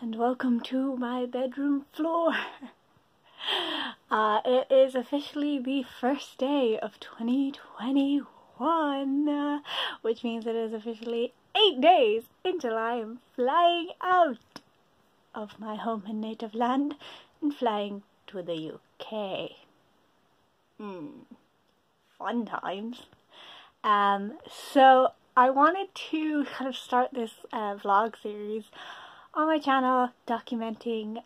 and welcome to my bedroom floor. It is officially the first day of 2021, which means it is officially 8 days until I am flying out of my home and native land and flying to the UK. Fun times. So I wanted to kind of start this vlog series on my channel documenting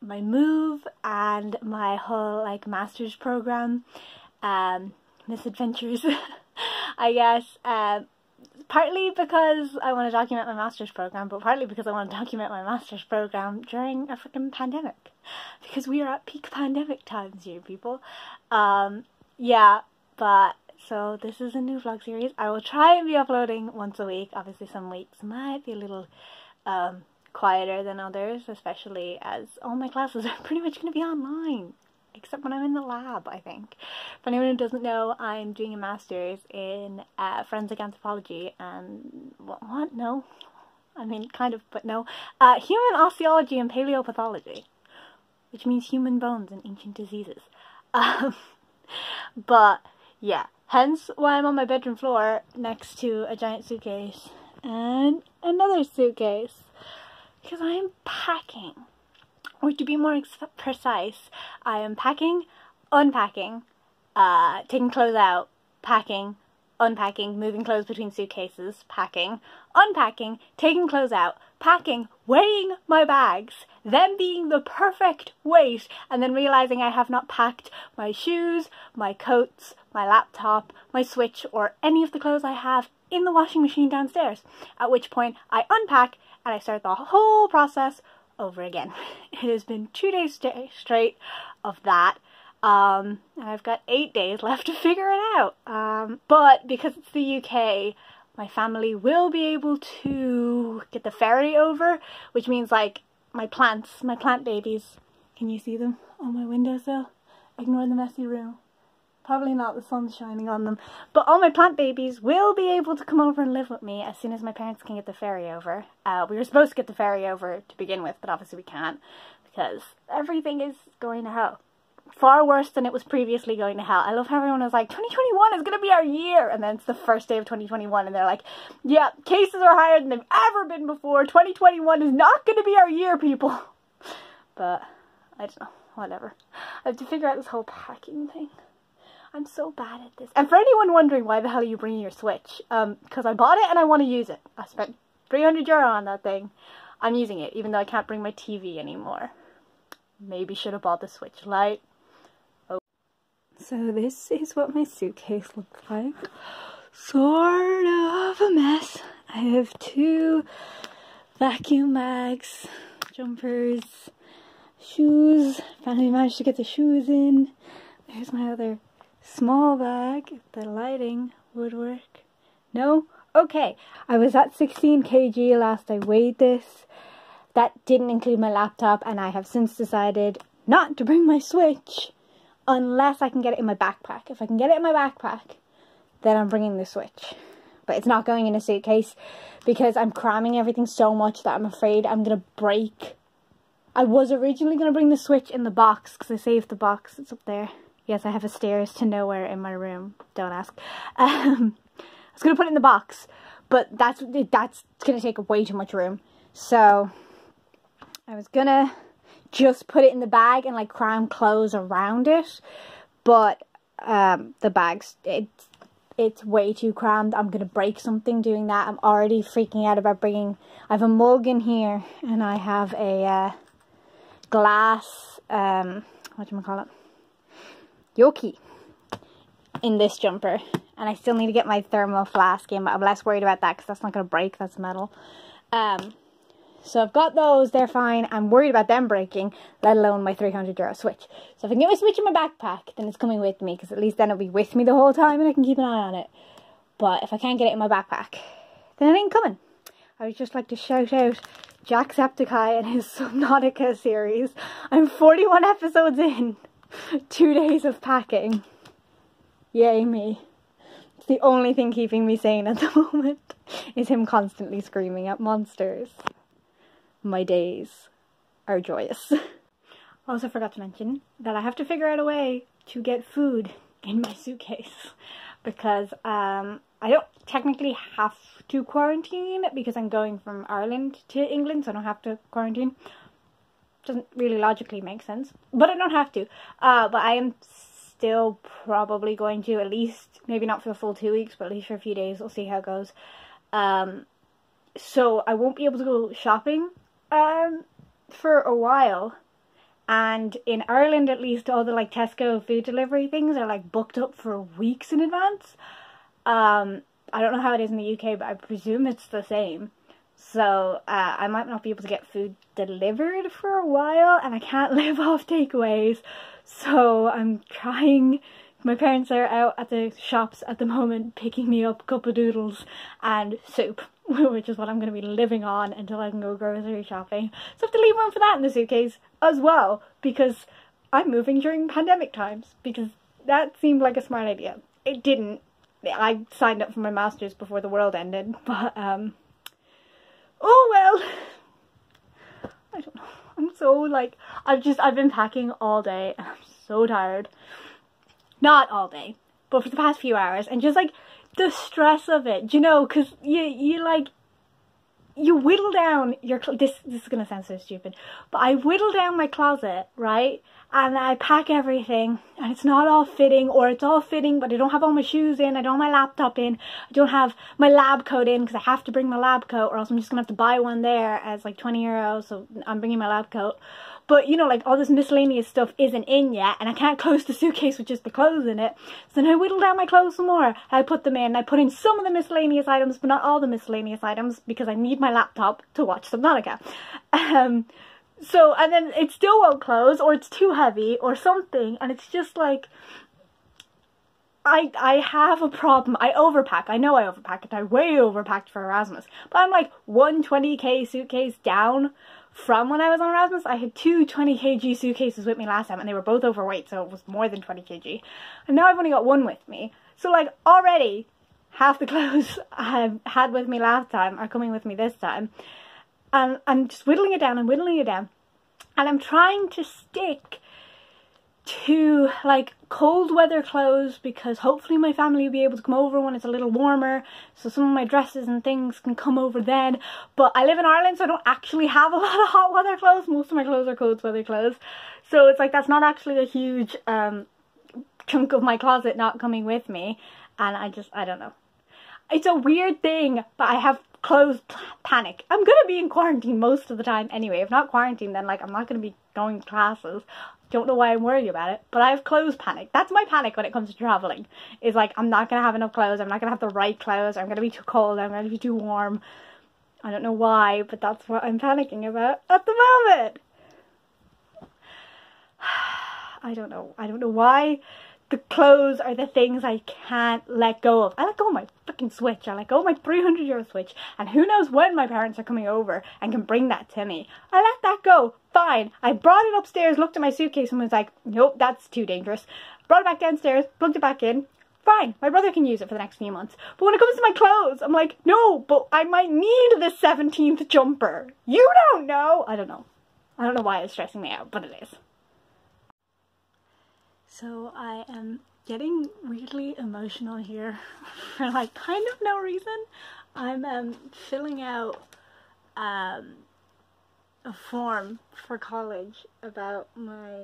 my move and my whole like master's program, misadventures, I guess. Partly because I want to document my master's program, but partly because I want to document my master's program during a freaking pandemic, because we are at peak pandemic times here, people. So this is a new vlog series. I will try and be uploading once a week. Obviously some weeks might be a little quieter than others, especially as all my classes are pretty much going to be online, except when I'm in the lab, I think. For anyone who doesn't know, I'm doing a master's in forensic anthropology and... what? No? I mean, kind of, but no. Human osteology and paleopathology, which means human bones and ancient diseases. But, yeah. Hence why I'm on my bedroom floor next to a giant suitcase and another suitcase, because I am packing, or to be more precise, I am packing, unpacking, taking clothes out, packing, unpacking, moving clothes between suitcases, packing, unpacking, taking clothes out, packing, weighing my bags, them being the perfect weight, and then realizing I have not packed my shoes, my coats, my laptop, my Switch, or any of the clothes I have in the washing machine downstairs, at which point I unpack and I start the whole process over again. It has been 2 days straight of that, and I've got 8 days left to figure it out. But because it's the UK, my family will be able to get the ferry over, which means like my plant babies, can you see them on my windowsill? Ignore the messy room. Probably not, the sun's shining on them. But all my plant babies will be able to come over and live with me as soon as my parents can get the ferry over. We were supposed to get the ferry over to begin with, but obviously we can't, because everything is going to hell. Far worse than it was previously going to hell. I love how everyone was like, 2021 is going to be our year! And then it's the first day of 2021 and they're like, yeah, cases are higher than they've ever been before. 2021 is not going to be our year, people. But, I don't know, whatever. I have to figure out this whole packing thing. I'm so bad at this. And for anyone wondering why the hell are you bringing your Switch, because I bought it and I want to use it. I spent €300 on that thing. I'm using it, even though I can't bring my TV anymore. Maybe should have bought the Switch Lite. Oh. So this is what my suitcase looks like. Sort of a mess. I have two vacuum bags, jumpers, shoes. Finally managed to get the shoes in. There's my other small bag, if the lighting would work. No? Okay. I was at 16 kg last I weighed this. That didn't include my laptop, and I have since decided not to bring my Switch unless I can get it in my backpack. If I can get it in my backpack, then I'm bringing the Switch. But it's not going in a suitcase because I'm cramming everything so much that I'm afraid I'm going to break. I was originally going to bring the Switch in the box because I saved the box. It's up there. Yes, I have a stairs to nowhere in my room. Don't ask. I was going to put it in the box, but that's going to take up way too much room. So I was going to just put it in the bag and like cram clothes around it. But the bags, it's way too crammed. I'm going to break something doing that. I'm already freaking out about bringing... I have a mug in here and I have a glass... whatchamacallit? Yoki in this jumper, and I still need to get my thermal flask in, but I'm less worried about that because that's not going to break, that's metal. So I've got those, they're fine. I'm worried about them breaking, let alone my €300 Switch. So if I can get my Switch in my backpack, then it's coming with me, because at least then it'll be with me the whole time and I can keep an eye on it. But if I can't get it in my backpack, then it ain't coming. I would just like to shout out Jacksepticeye and his Subnautica series. I'm 41 episodes in. 2 days of packing. Yay me. It's the only thing keeping me sane at the moment, is him constantly screaming at monsters. my days are joyous. I also forgot to mention that I have to figure out a way to get food in my suitcase, because I don't technically have to quarantine because I'm going from Ireland to England, so I don't have to quarantine. Doesn't really logically make sense, but I don't have to. But I am still probably going to, at least, maybe not for a full 2 weeks, but at least for a few days. We'll see how it goes. So I won't be able to go shopping for a while. And in Ireland, at least, all the like Tesco food delivery things are like booked up for weeks in advance. I don't know how it is in the UK, but I presume it's the same. So I might not be able to get food delivered for a while, and I can't live off takeaways. So I'm trying. My parents are out at the shops at the moment picking me up cup of doodles and soup, which is what I'm going to be living on until I can go grocery shopping. So I have to leave room for that in the suitcase as well, because I'm moving during pandemic times, because that seemed like a smart idea. It didn't. I signed up for my master's before the world ended, but oh well. I don't know. I'm so like, I've been packing all day and I'm so tired. Not all day, but for the past few hours, and just like the stress of it, you know, because you whittle down your, this is gonna sound so stupid, but I whittle down my closet, right, and I pack everything, and it's not all fitting, or it's all fitting, but I don't have all my shoes in, I don't have my laptop in, I don't have my lab coat in, because I have to bring my lab coat, or else I'm just gonna have to buy one there as like 20 euros, so I'm bringing my lab coat. But, you know, like, all this miscellaneous stuff isn't in yet, and I can't close the suitcase with just the clothes in it. So then I whittle down my clothes some more. I put them in. I put in some of the miscellaneous items, but not all the miscellaneous items, because I need my laptop to watch Subnautica. So, and then it still won't close, or it's too heavy, or something, and it's just like, I have a problem. I overpack. I know I overpacked. I way overpacked for Erasmus. But I'm like 120k suitcase down. From when I was on Erasmus, I had two 20kg suitcases with me last time, and they were both overweight, so it was more than 20kg. And now I've only got one with me. So, like, already half the clothes I had with me last time are coming with me this time. And I'm just whittling it down and whittling it down. And I'm trying to stick to, like, cold weather clothes, because hopefully my family will be able to come over when it's a little warmer, so some of my dresses and things can come over then. But I live in Ireland, so I don't actually have a lot of hot weather clothes. Most of my clothes are cold weather clothes, so it's like that's not actually a huge chunk of my closet not coming with me. And I don't know, it's a weird thing, but I have clothes panic. I'm gonna be in quarantine most of the time anyway. If not quarantine, then like I'm not gonna be going to classes. Don't know why I'm worried about it, but I have clothes panic. That's my panic when it comes to traveling. Is like, I'm not gonna have enough clothes, I'm not gonna have the right clothes, I'm gonna be too cold, I'm gonna be too warm. I don't know why, but that's what I'm panicking about at the moment. I don't know. I don't know why the clothes are the things I can't let go of. I let go of my fucking Switch. I let go of my 300 euro Switch. And who knows when my parents are coming over and can bring that to me. I let that go. Fine. I brought it upstairs, looked at my suitcase, and was like, nope, that's too dangerous. Brought it back downstairs, plugged it back in. Fine. My brother can use it for the next few months. But when it comes to my clothes, I'm like, no, but I might need this 17th jumper. You don't know. I don't know. I don't know why it's stressing me out, but it is. So I am getting weirdly emotional here for like kind of no reason. I'm filling out a form for college about my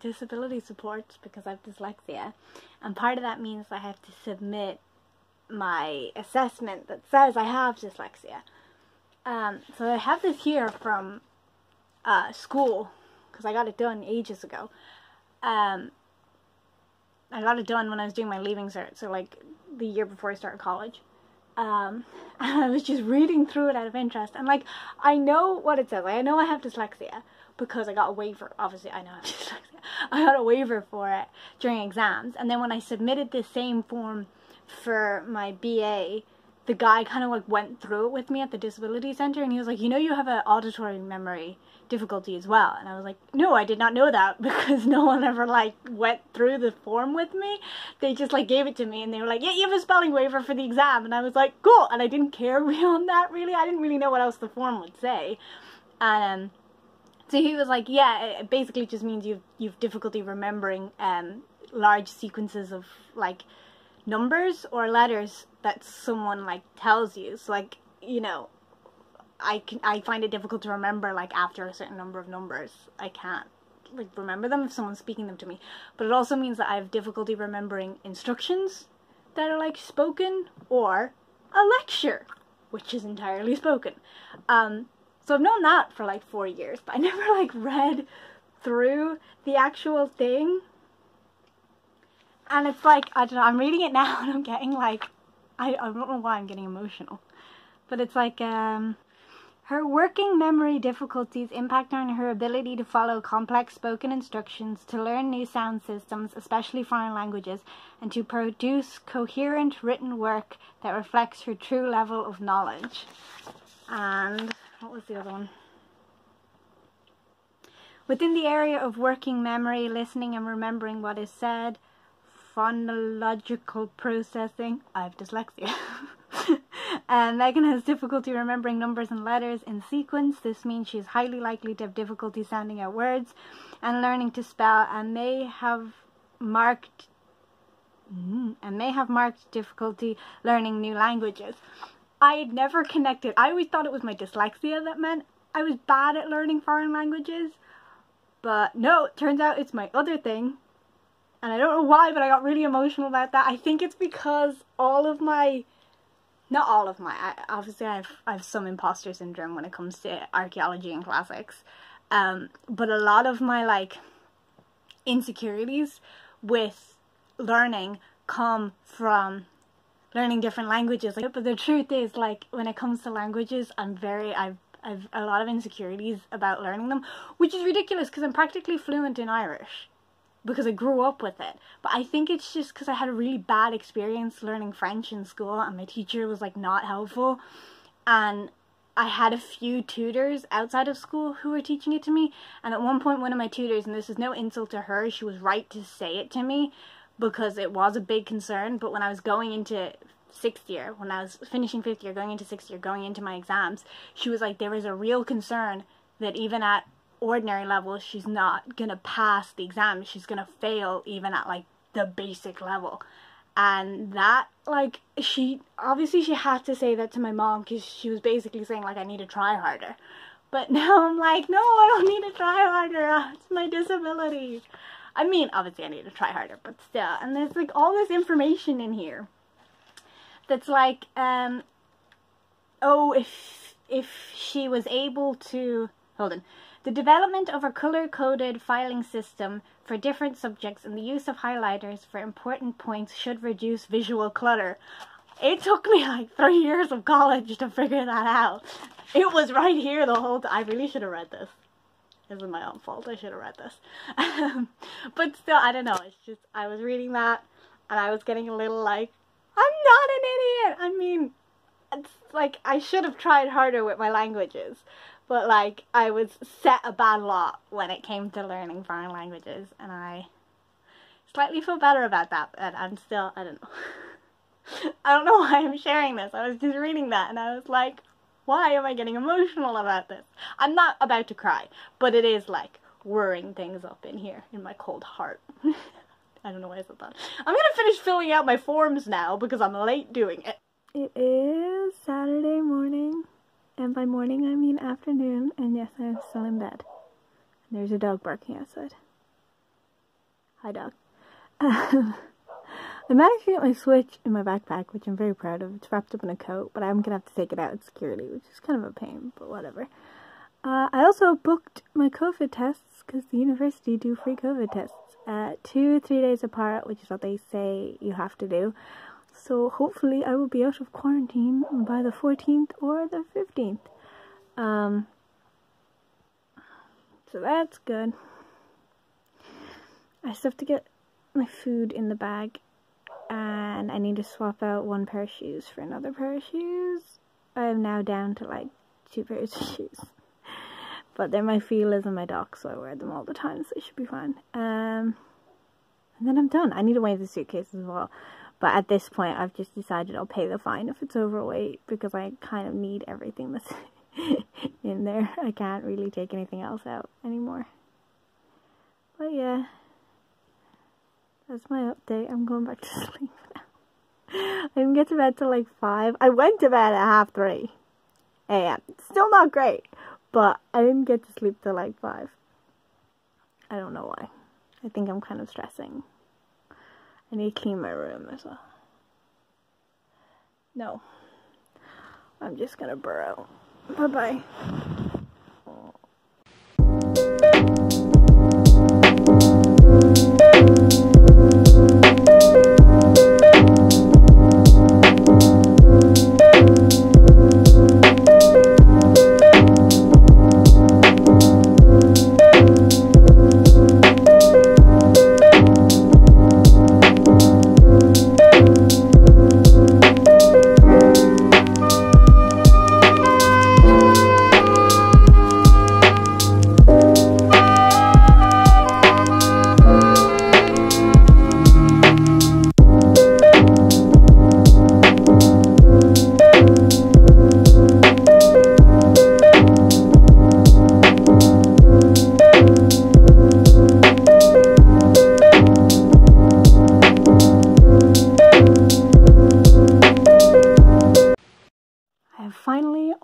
disability supports, because I have dyslexia, and part of that means I have to submit my assessment that says I have dyslexia. So I have this here from school, because I got it done ages ago. I got it done when I was doing my leaving cert, so like the year before I started college. And I was just reading through it out of interest, and like, I know what it says. Like, I know I have dyslexia because I got a waiver. Obviously, I know I have dyslexia. I got a waiver for it during exams, and then when I submitted the same form for my BA, the guy kind of like went through it with me at the disability center, and he was like, you know, you have an auditory memory difficulty as well. And I was like, no, I did not know that, because no one ever like went through the form with me. They just like gave it to me, and they were like, yeah, you have a spelling waiver for the exam. And I was like, cool. And I didn't care beyond that, really. I didn't really know what else the form would say. And so he was like, yeah, it basically just means you've difficulty remembering large sequences of like numbers or letters that someone like tells you. So like, you know, I find it difficult to remember, like, after a certain number of numbers I can't like remember them if someone's speaking them to me. But it also means that I have difficulty remembering instructions that are like spoken, or a lecture which is entirely spoken. So I've known that for like 4 years, but I never like read through the actual thing. And it's like, I don't know, I'm reading it now and I'm getting like, I don't know why I'm getting emotional, but it's like, her working memory difficulties impact on her ability to follow complex spoken instructions, to learn new sound systems, especially foreign languages, and to produce coherent written work that reflects her true level of knowledge. And what was the other one? Within the area of working memory, listening and remembering what is said, phonological processing, I have dyslexia. Megan has difficulty remembering numbers and letters in sequence. This means she is highly likely to have difficulty sounding out words and learning to spell, and may have marked difficulty learning new languages. I had never connected. I always thought it was my dyslexia that meant I was bad at learning foreign languages, but no, it turns out it's my other thing. And I don't know why, but I got really emotional about that. I think it's because all of my, not all of my, obviously I have some imposter syndrome when it comes to archaeology and classics, but a lot of my like insecurities with learning come from learning different languages. Like, but the truth is, like, when it comes to languages, I've a lot of insecurities about learning them, which is ridiculous because I'm practically fluent in Irish, because I grew up with it. But I think it's just because I had a really bad experience learning French in school, and my teacher was like not helpful, and I had a few tutors outside of school who were teaching it to me. And at one point one of my tutors, and this is no insult to her, she was right to say it to me because it was a big concern, but when I was going into sixth year, when I was finishing fifth year, going into sixth year, going into my exams, she was like, there is a real concern that even at ordinary level she's not gonna pass the exam, she's gonna fail even at like the basic level. And that, like, she obviously, she had to say that to my mom because she was basically saying like, I need to try harder. But now I'm like, no, I don't need to try harder, it's my disability. I mean, obviously I need to try harder, but still. And there's like all this information in here that's like, oh, if she was able to, hold on, the development of a color-coded filing system for different subjects and the use of highlighters for important points should reduce visual clutter. It took me like 3 years of college to figure that out. It was right here the whole time. I really should have read this. It was my own fault. I should have read this. But still, I don't know. It's just, I was reading that and I was getting a little like, I'm not an idiot. I mean, it's like, I should have tried harder with my languages. But, like, I was set a bad lot when it came to learning foreign languages, and I slightly feel better about that, but I'm still, I don't know. I don't know why I'm sharing this. I was just reading that, and I was like, why am I getting emotional about this? I'm not about to cry, but it is, like, whirring things up in here, in my cold heart. I don't know why I said that. I'm gonna finish filling out my forms now, because I'm late doing it. It is Saturday morning. And by morning, I mean afternoon, and yes, I'm still in bed. And there's a dog barking outside. Hi, dog. I managed to get my Switch in my backpack, which I'm very proud of. It's wrapped up in a coat, but I'm gonna have to take it out in security, which is kind of a pain, but whatever. I also booked my COVID tests, because the university do free COVID tests, 2-3 days apart, which is what they say you have to do. So hopefully I will be out of quarantine by the 14th or the 15th. So that's good. I still have to get my food in the bag, and I need to swap out one pair of shoes for another pair of shoes. I am now down to like 2 pairs of shoes. But they're my Feelers and my Docs, so I wear them all the time, so it should be fine. And then I'm done. I need to weigh the suitcase as well. But at this point, I've just decided I'll pay the fine if it's overweight, because I kind of need everything that's in there. I can't really take anything else out anymore. But yeah, that's my update. I'm going back to sleep now. I didn't get to bed till like 5. I went to bed at 3:30 a.m. Still not great, but I didn't get to sleep till like 5. I don't know why. I think I'm kind of stressing. I need to clean my room as well. No. I'm just gonna burrow. Bye-bye.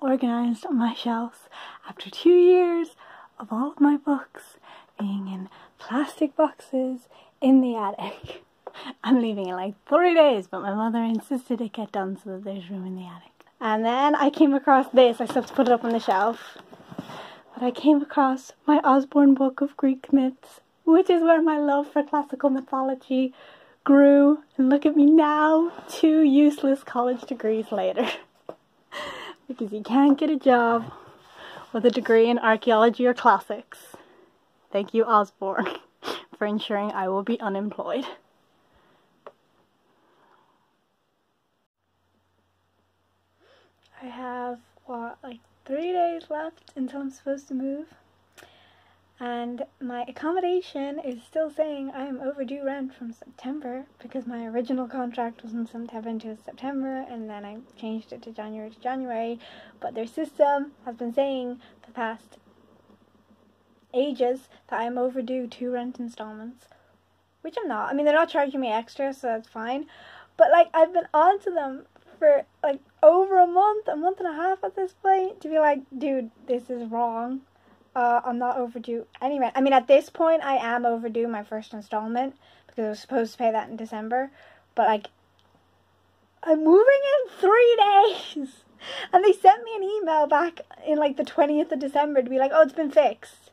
Organized my shelves after 2 years of all of my books being in plastic boxes in the attic. I'm leaving in like 3 days, but my mother insisted it get done so that there's room in the attic. And then I came across this. I still have to put it up on the shelf, but I came across my Osborne book of Greek myths, which is where my love for classical mythology grew. And look at me now, 2 useless college degrees later. Because you can't get a job with a degree in archaeology or classics. Thank you, Osborne, for ensuring I will be unemployed. I have, what, like 3 days left until I'm supposed to move. And my accommodation is still saying I am overdue rent from September, because my original contract was in September, and then I changed it to January. But their system has been saying for the past ages that I am overdue 2 rent installments, which I'm not. I mean, they're not charging me extra, so that's fine. But like, I've been on to them for like over a month and a half at this point, to be like, dude, this is wrong. I'm not overdue any rent. I mean, at this point, I am overdue my first installment, because I was supposed to pay that in December. But, like, I'm moving in 3 days! And they sent me an email back in, like, the 20th of December to be like, oh, it's been fixed.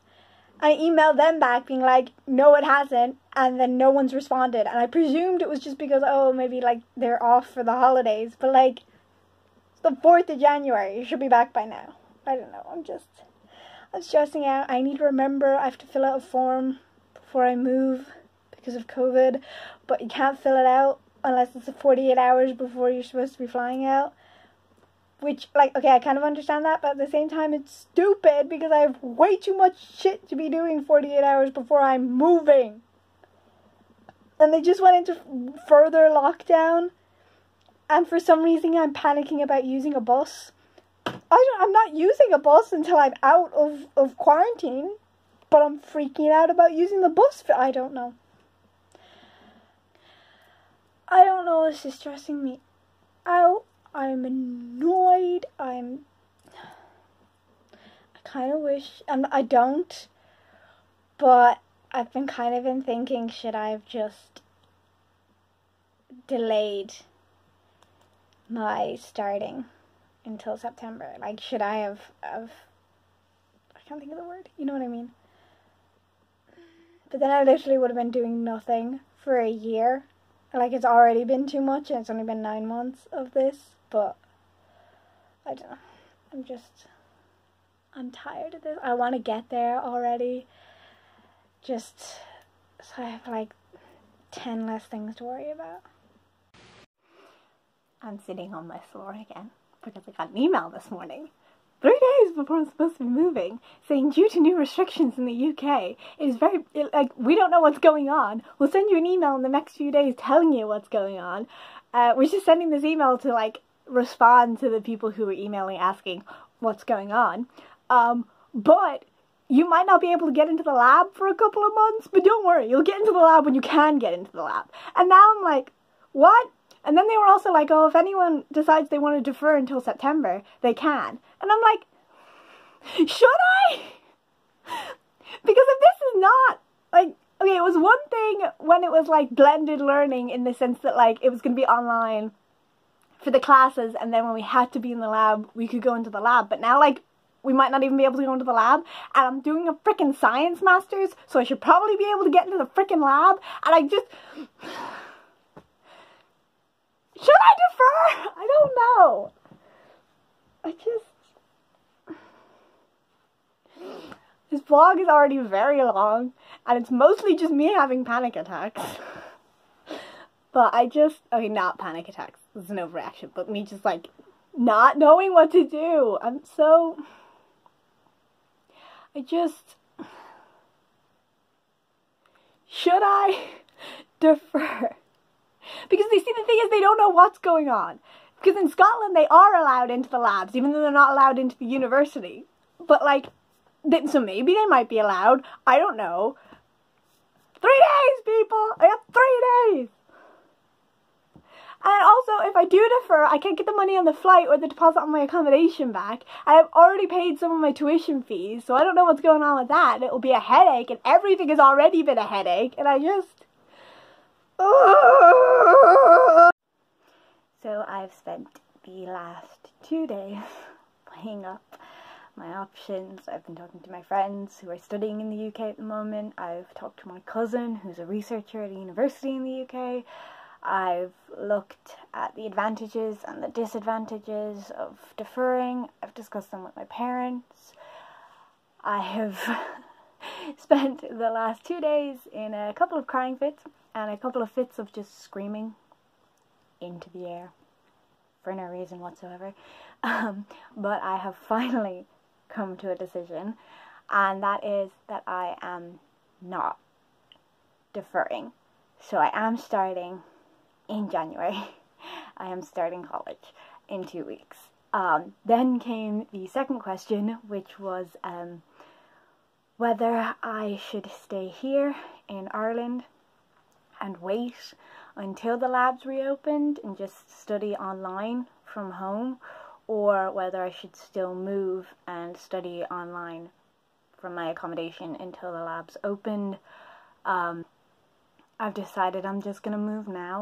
I emailed them back being like, no, it hasn't. And then no one's responded. And I presumed it was just because, oh, maybe, like, they're off for the holidays. But, like, it's the 4th of January. You should be back by now. I don't know. I'm stressing out. I need to remember I have to fill out a form before I move because of COVID, but you can't fill it out unless it's 48 hours before you're supposed to be flying out, which, like, okay, I kind of understand that, but at the same time it's stupid because I have way too much shit to be doing 48 hours before I'm moving. And they just went into further lockdown, and for some reason I'm panicking about using a bus. I'm not using a bus until I'm out of quarantine, but I'm freaking out about using the bus for, I don't know. I don't know, this is stressing me out. I'm annoyed. I kind of wish, I don't, but I've been kind of in thinking, should I have just delayed my starting until September? Like, should I have I can't think of the word, you know what I mean? But then I literally would have been doing nothing for a year. Like, it's already been too much, and it's only been 9 months of this, but I don't know. I'm tired of this. I want to get there already, just so I have like 10 less things to worry about. I'm sitting on my floor again, because I got an email this morning, 3 days before I'm supposed to be moving, saying due to new restrictions in the UK, we don't know what's going on. We'll send you an email in the next few days telling you what's going on. We're just sending this email to, like, respond to the people who were emailing asking, what's going on. But you might not be able to get into the lab for a couple of months, but don't worry, you'll get into the lab when you can get into the lab. And now I'm like, what? And then they were also like, oh, if anyone decides they want to defer until September, they can. And I'm like, should I? Because if this is not, like, okay, it was one thing when it was like blended learning in the sense that like it was going to be online for the classes, and then when we had to be in the lab, we could go into the lab. But now, like, we might not even be able to go into the lab, and I'm doing a frickin' science master's, so I should probably be able to get into the frickin' lab, and I just... should I defer? I don't know. I just... this vlog is already very long, and it's mostly just me having panic attacks. But I just... okay, not panic attacks. This is an overreaction, but me just, like, not knowing what to do. I'm so... I just, should I defer? Because they see, the thing is, they don't know what's going on. Because in Scotland, they are allowed into the labs, even though they're not allowed into the university. But like, so maybe they might be allowed, I don't know. 3 days, people! I have 3 days! And also, if I do defer, I can't get the money on the flight or the deposit on my accommodation back. I have already paid some of my tuition fees, so I don't know what's going on with that. It will be a headache, and everything has already been a headache, and I just... so I've spent the last 2 days weighing up my options. I've been talking to my friends who are studying in the UK at the moment. I've talked to my cousin, who's a researcher at a university in the UK. I've looked at the advantages and the disadvantages of deferring. I've discussed them with my parents. I have spent the last 2 days in a couple of crying fits and a couple of fits of just screaming into the air for no reason whatsoever. But I have finally come to a decision, and that is that I am not deferring. So I am starting... in January, I am starting college in 2 weeks. Then came the second question, which was whether I should stay here in Ireland and wait until the labs reopened and just study online from home, or whether I should still move and study online from my accommodation until the labs opened. I've decided I'm just gonna move now,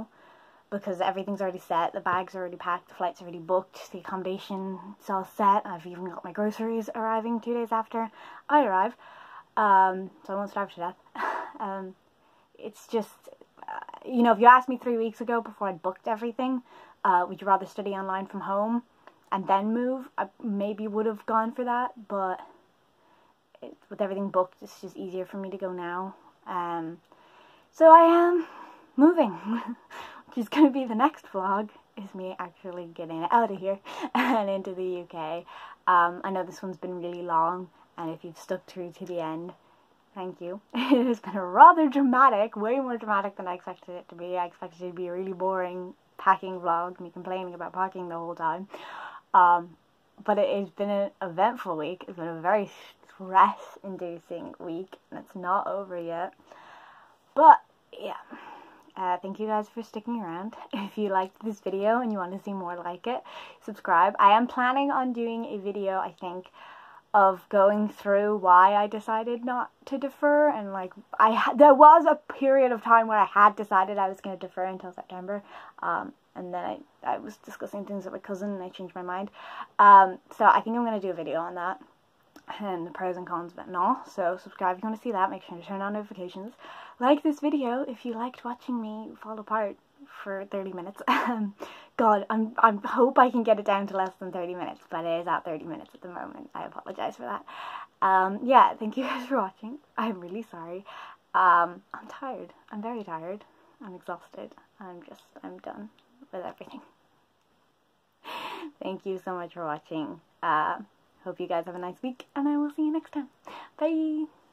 because everything's already set, the bag's already packed, the flight's already booked, the accommodation's all set, I've even got my groceries arriving 2 days after I arrive, so I won't starve to death. It's just, you know, if you asked me 3 weeks ago before I'd booked everything, would you rather study online from home and then move, I maybe would have gone for that, but with everything booked, it's just easier for me to go now. So I am moving. Which is going to be the next vlog, is me actually getting out of here and into the UK. I know this one's been really long, and if you've stuck through to the end, thank you. It has been rather dramatic, way more dramatic than I expected it to be. I expected it to be a really boring packing vlog, me complaining about packing the whole time. But it has been an eventful week. It's been a very stress-inducing week, and it's not over yet. But, yeah. Thank you guys for sticking around. If you liked this video and you want to see more like it, subscribe. I am planning on doing a video, I think, of going through why I decided not to defer, and like, there was a period of time where I had decided I was going to defer until September, and then I was discussing things with my cousin and I changed my mind. So I think I'm going to do a video on that, and the pros and cons of it and all. So subscribe if you want to see that. Make sure to turn on notifications. Like this video if you liked watching me fall apart for 30 minutes. God, I hope I can get it down to less than 30 minutes, but it is at 30 minutes at the moment. I apologize for that. Yeah, thank you guys for watching. I'm really sorry. I'm tired. I'm very tired. I'm exhausted. I'm done with everything. Thank you so much for watching. Hope you guys have a nice week, and I will see you next time. Bye!